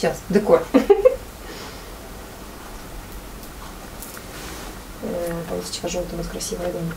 Сейчас, декор. Полосочка желтого с красивой родинкой.